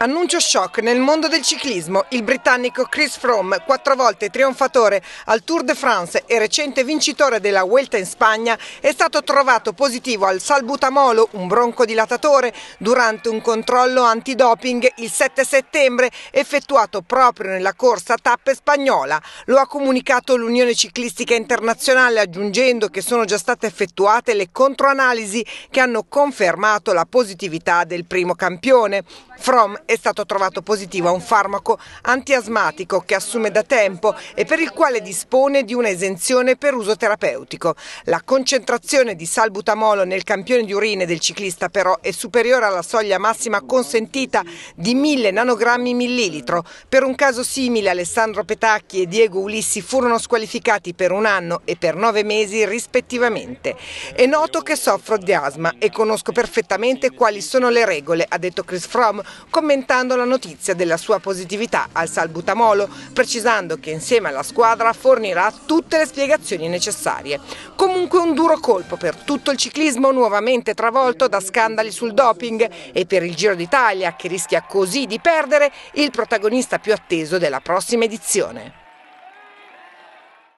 Annuncio shock nel mondo del ciclismo. Il britannico Chris Froome, 4 volte trionfatore al Tour de France e recente vincitore della Vuelta in Spagna, è stato trovato positivo al salbutamolo, un broncodilatatore, durante un controllo antidoping il 7 settembre effettuato proprio nella corsa a tappe spagnola. Lo ha comunicato l'Unione Ciclistica Internazionale, aggiungendo che sono già state effettuate le controanalisi che hanno confermato la positività del primo campione. Froome è stato trovato positivo a un farmaco antiasmatico che assume da tempo e per il quale dispone di un'esenzione per uso terapeutico. La concentrazione di salbutamolo nel campione di urine del ciclista però è superiore alla soglia massima consentita di 1000 nanogrammi millilitro. Per un caso simile Alessandro Petacchi e Diego Ulissi furono squalificati per 1 anno e per 9 mesi rispettivamente. È noto che soffro di asma e conosco perfettamente quali sono le regole, ha detto Chris Froome, commentando la notizia della sua positività al salbutamolo, precisando che insieme alla squadra fornirà tutte le spiegazioni necessarie. Comunque un duro colpo per tutto il ciclismo, nuovamente travolto da scandali sul doping, e per il Giro d'Italia, che rischia così di perdere il protagonista più atteso della prossima edizione.